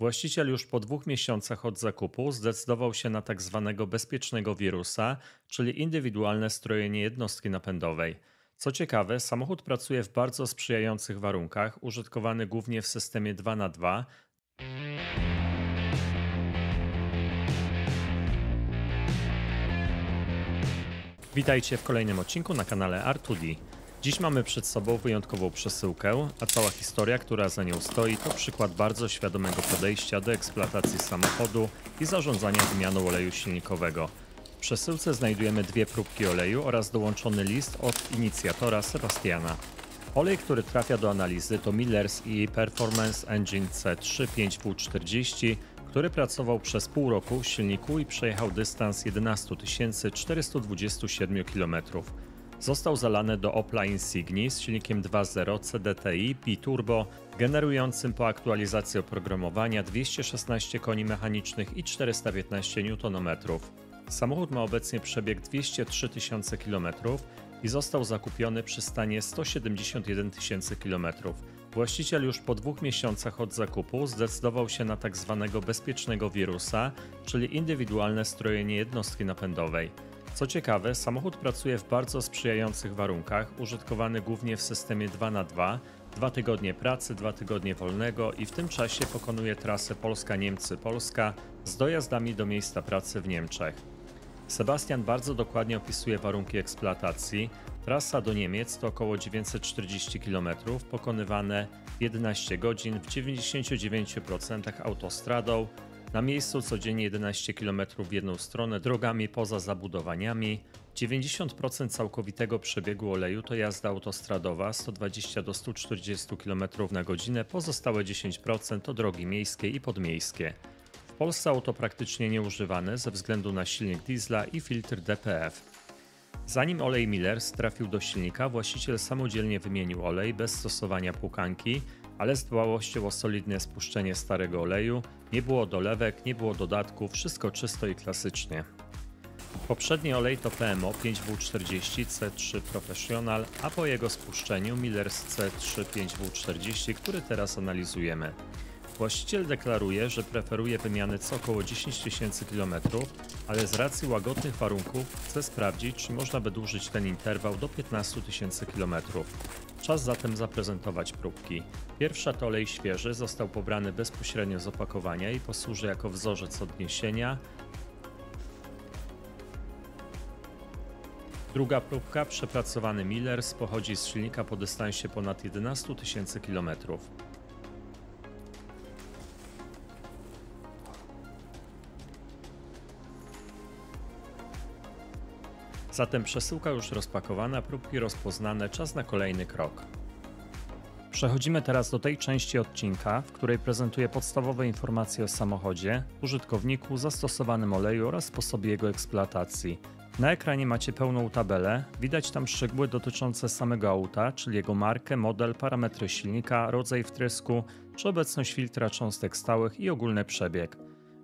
Właściciel już po 2 miesiącach od zakupu zdecydował się na tak zwanego bezpiecznego wirusa, czyli indywidualne strojenie jednostki napędowej. Co ciekawe, samochód pracuje w bardzo sprzyjających warunkach, użytkowany głównie w systemie 2x2. Witajcie w kolejnym odcinku na kanale R2D. Dziś mamy przed sobą wyjątkową przesyłkę, a cała historia, która za nią stoi, to przykład bardzo świadomego podejścia do eksploatacji samochodu i zarządzania wymianą oleju silnikowego. W przesyłce znajdujemy 2 próbki oleju oraz dołączony list od inicjatora Sebastiana. Olej, który trafia do analizy, to Miller's i Performance Engine C35W40, który pracował przez pół roku w silniku i przejechał dystans 11 427 km. Został zalany do Opla Insigni z silnikiem 2.0 CDTI P-Turbo, generującym po aktualizacji oprogramowania 216 koni mechanicznych i 415 Nm. Samochód ma obecnie przebieg 203 tysiące km i został zakupiony przy stanie 171 tysięcy km. Właściciel już po 2 miesiącach od zakupu zdecydował się na tak zwanego bezpiecznego wirusa, czyli indywidualne strojenie jednostki napędowej. Co ciekawe, samochód pracuje w bardzo sprzyjających warunkach, użytkowany głównie w systemie 2x2, 2 tygodnie pracy, 2 tygodnie wolnego i w tym czasie pokonuje trasę Polska-Niemcy-Polska z dojazdami do miejsca pracy w Niemczech. Sebastian bardzo dokładnie opisuje warunki eksploatacji. Trasa do Niemiec to około 940 km, pokonywane 11 godzin w 99% autostradą, na miejscu codziennie 11 km w jedną stronę drogami poza zabudowaniami. 90% całkowitego przebiegu oleju to jazda autostradowa 120 do 140 km na godzinę, pozostałe 10% to drogi miejskie i podmiejskie. W Polsce auto praktycznie nieużywane ze względu na silnik diesla i filtr DPF. Zanim olej Miller's trafił do silnika, właściciel samodzielnie wymienił olej bez stosowania płukanki, ale z dbałością o solidne spuszczenie starego oleju, nie było dolewek, nie było dodatków, wszystko czysto i klasycznie. Poprzedni olej to PMO 5W40 C3 Professional, a po jego spuszczeniu Miller's C3 5W40, który teraz analizujemy. Właściciel deklaruje, że preferuje wymiany co około 10 tysięcy km, ale z racji łagodnych warunków chce sprawdzić, czy można wydłużyć ten interwał do 15 tysięcy km. Czas zatem zaprezentować próbki. Pierwsza to olej świeży, został pobrany bezpośrednio z opakowania i posłuży jako wzorzec odniesienia. Druga próbka, przepracowany Miller's, pochodzi z silnika po dystansie ponad 11 tysięcy km. Zatem przesyłka już rozpakowana, próbki rozpoznane, czas na kolejny krok. Przechodzimy teraz do tej części odcinka, w której prezentuję podstawowe informacje o samochodzie, użytkowniku, zastosowanym oleju oraz sposobie jego eksploatacji. Na ekranie macie pełną tabelę, widać tam szczegóły dotyczące samego auta, czyli jego markę, model, parametry silnika, rodzaj wtrysku, czy obecność filtra cząstek stałych i ogólny przebieg.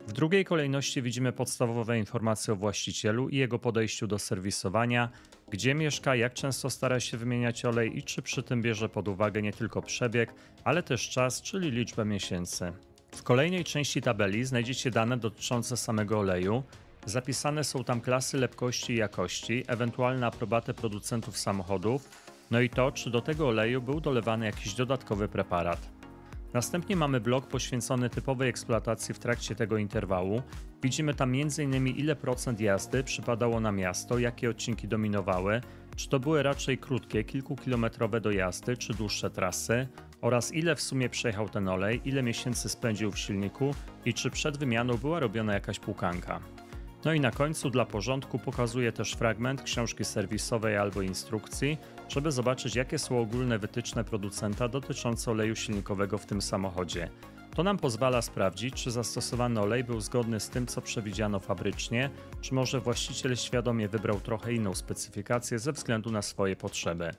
W drugiej kolejności widzimy podstawowe informacje o właścicielu i jego podejściu do serwisowania, gdzie mieszka, jak często stara się wymieniać olej i czy przy tym bierze pod uwagę nie tylko przebieg, ale też czas, czyli liczbę miesięcy. W kolejnej części tabeli znajdziecie dane dotyczące samego oleju. Zapisane są tam klasy lepkości i jakości, ewentualne aprobaty producentów samochodów, no i to, czy do tego oleju był dolewany jakiś dodatkowy preparat. Następnie mamy blok poświęcony typowej eksploatacji w trakcie tego interwału. Widzimy tam m.in. ile procent jazdy przypadało na miasto, jakie odcinki dominowały, czy to były raczej krótkie, kilkukilometrowe dojazdy, czy dłuższe trasy, oraz ile w sumie przejechał ten olej, ile miesięcy spędził w silniku i czy przed wymianą była robiona jakaś płukanka. No i na końcu dla porządku pokazuję też fragment książki serwisowej albo instrukcji, żeby zobaczyć, jakie są ogólne wytyczne producenta dotyczące oleju silnikowego w tym samochodzie. To nam pozwala sprawdzić, czy zastosowany olej był zgodny z tym, co przewidziano fabrycznie, czy może właściciel świadomie wybrał trochę inną specyfikację ze względu na swoje potrzeby.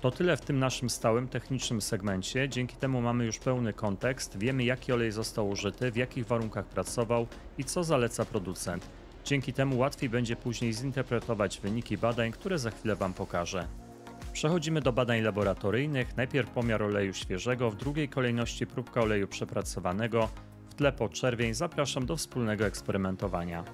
To tyle w tym naszym stałym technicznym segmencie, dzięki temu mamy już pełny kontekst, wiemy jaki olej został użyty, w jakich warunkach pracował i co zaleca producent. Dzięki temu łatwiej będzie później zinterpretować wyniki badań, które za chwilę Wam pokażę. Przechodzimy do badań laboratoryjnych, najpierw pomiar oleju świeżego, w drugiej kolejności próbka oleju przepracowanego, W tle po czerwień zapraszam do wspólnego eksperymentowania.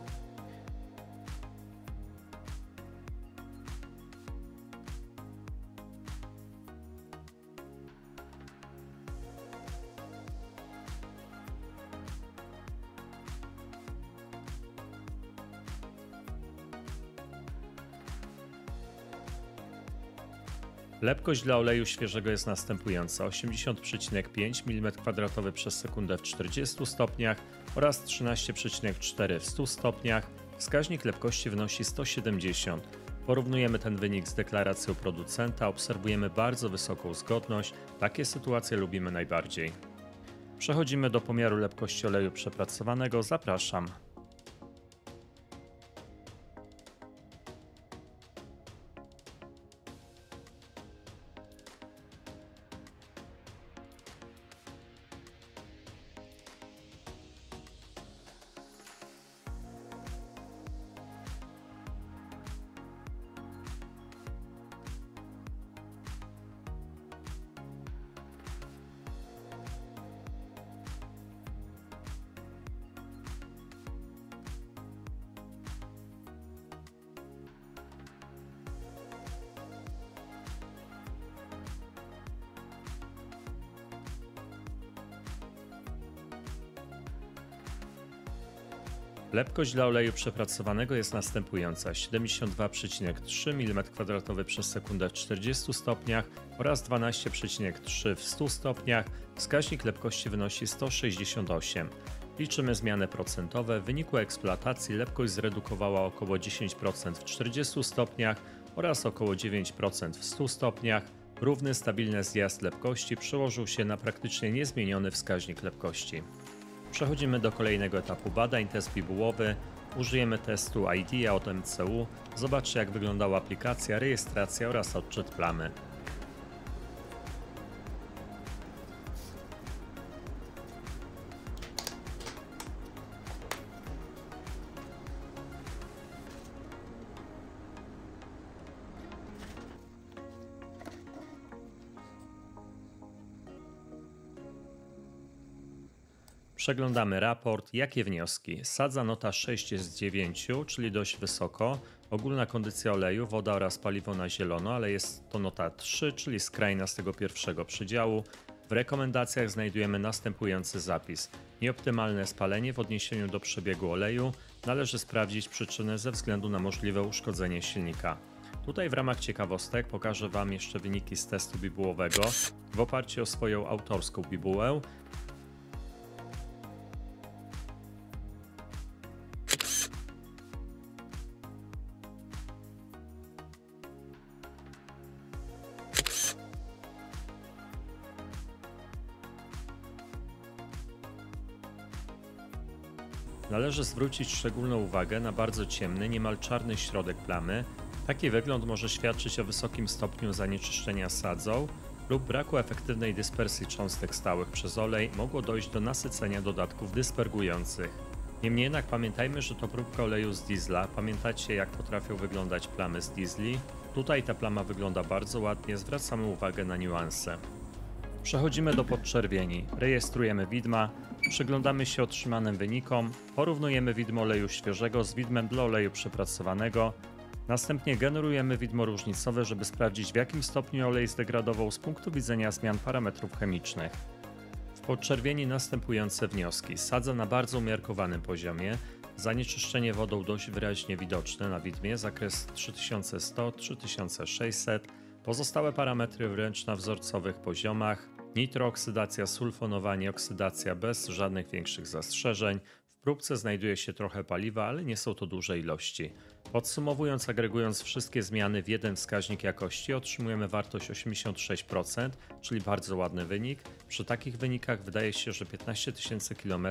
Lepkość dla oleju świeżego jest następująca: 80,5 mm2 przez sekundę w 40 stopniach oraz 13,4 w 100 stopniach. Wskaźnik lepkości wynosi 170. Porównujemy ten wynik z deklaracją producenta, obserwujemy bardzo wysoką zgodność. Takie sytuacje lubimy najbardziej. Przechodzimy do pomiaru lepkości oleju przepracowanego. Zapraszam. Lepkość dla oleju przepracowanego jest następująca: 72,3 mm2 przez sekundę w 40 stopniach oraz 12,3 w 100 stopniach. Wskaźnik lepkości wynosi 168. Liczymy zmiany procentowe. W wyniku eksploatacji lepkość zredukowała około 10% w 40 stopniach oraz około 9% w 100 stopniach. Równy, stabilny zjazd lepkości przełożył się na praktycznie niezmieniony wskaźnik lepkości. Przechodzimy do kolejnego etapu badań, test bibułowy. Użyjemy testu ID AutMCU. Zobaczcie, jak wyglądała aplikacja, rejestracja oraz odczyt plamy. Przeglądamy raport. Jakie wnioski? Sadza nota 6 z 9, czyli dość wysoko. Ogólna kondycja oleju, woda oraz paliwo na zielono, ale jest to nota 3, czyli skrajna z tego pierwszego przydziału. W rekomendacjach znajdujemy następujący zapis. Nieoptymalne spalenie w odniesieniu do przebiegu oleju. Należy sprawdzić przyczynę ze względu na możliwe uszkodzenie silnika. Tutaj w ramach ciekawostek pokażę Wam jeszcze wyniki z testu bibułowego w oparciu o swoją autorską bibułę. Należy zwrócić szczególną uwagę na bardzo ciemny, niemal czarny środek plamy. Taki wygląd może świadczyć o wysokim stopniu zanieczyszczenia sadzą lub braku efektywnej dyspersji cząstek stałych przez olej. Mogło dojść do nasycenia dodatków dyspergujących. Niemniej jednak pamiętajmy, że to próbka oleju z diesla. Pamiętacie, jak potrafią wyglądać plamy z diesli? Tutaj ta plama wygląda bardzo ładnie, zwracamy uwagę na niuanse. Przechodzimy do podczerwieni, rejestrujemy widma, przyglądamy się otrzymanym wynikom, porównujemy widmo oleju świeżego z widmem dla oleju przepracowanego, następnie generujemy widmo różnicowe, żeby sprawdzić, w jakim stopniu olej zdegradował z punktu widzenia zmian parametrów chemicznych. W podczerwieni następujące wnioski: sadza na bardzo umiarkowanym poziomie, zanieczyszczenie wodą dość wyraźnie widoczne na widmie, zakres 3100-3600, pozostałe parametry wręcz na wzorcowych poziomach, nitrooksydacja, sulfonowanie, oksydacja bez żadnych większych zastrzeżeń. W próbce znajduje się trochę paliwa, ale nie są to duże ilości. Podsumowując, agregując wszystkie zmiany w jeden wskaźnik jakości, otrzymujemy wartość 86%, czyli bardzo ładny wynik. Przy takich wynikach wydaje się, że 15 tysięcy km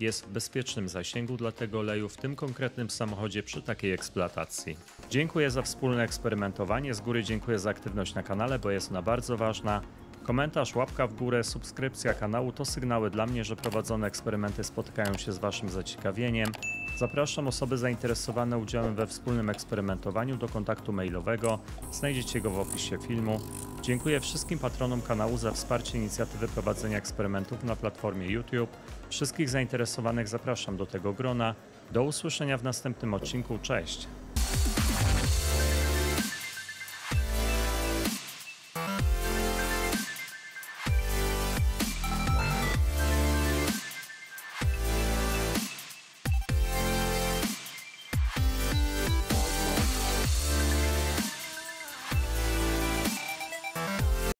jest w bezpiecznym zasięgu dla tego oleju w tym konkretnym samochodzie przy takiej eksploatacji. Dziękuję za wspólne eksperymentowanie. Z góry dziękuję za aktywność na kanale, bo jest ona bardzo ważna. Komentarz, łapka w górę, subskrypcja kanału to sygnały dla mnie, że prowadzone eksperymenty spotykają się z Waszym zaciekawieniem. Zapraszam osoby zainteresowane udziałem we wspólnym eksperymentowaniu do kontaktu mailowego, znajdziecie go w opisie filmu. Dziękuję wszystkim patronom kanału za wsparcie inicjatywy prowadzenia eksperymentów na platformie YouTube. Wszystkich zainteresowanych zapraszam do tego grona. Do usłyszenia w następnym odcinku. Cześć!